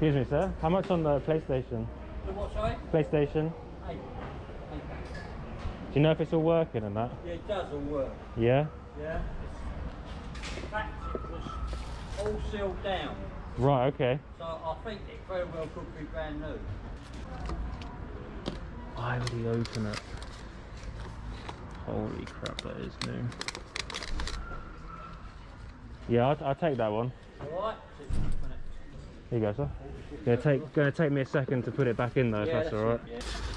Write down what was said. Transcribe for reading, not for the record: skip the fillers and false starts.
Excuse me, sir. How much on the PlayStation? The what, sorry? PlayStation. £8. Do you know if it's all working and that? Yeah, it does all work. Yeah? Yeah. In fact, it was all sealed down. Right, okay. So I think it very well could be brand new. Why would he open it? Holy crap, that is new. Yeah, I'll take that one. Alright. Here you go, sir. Gonna take me a second to put it back in though, if that's alright.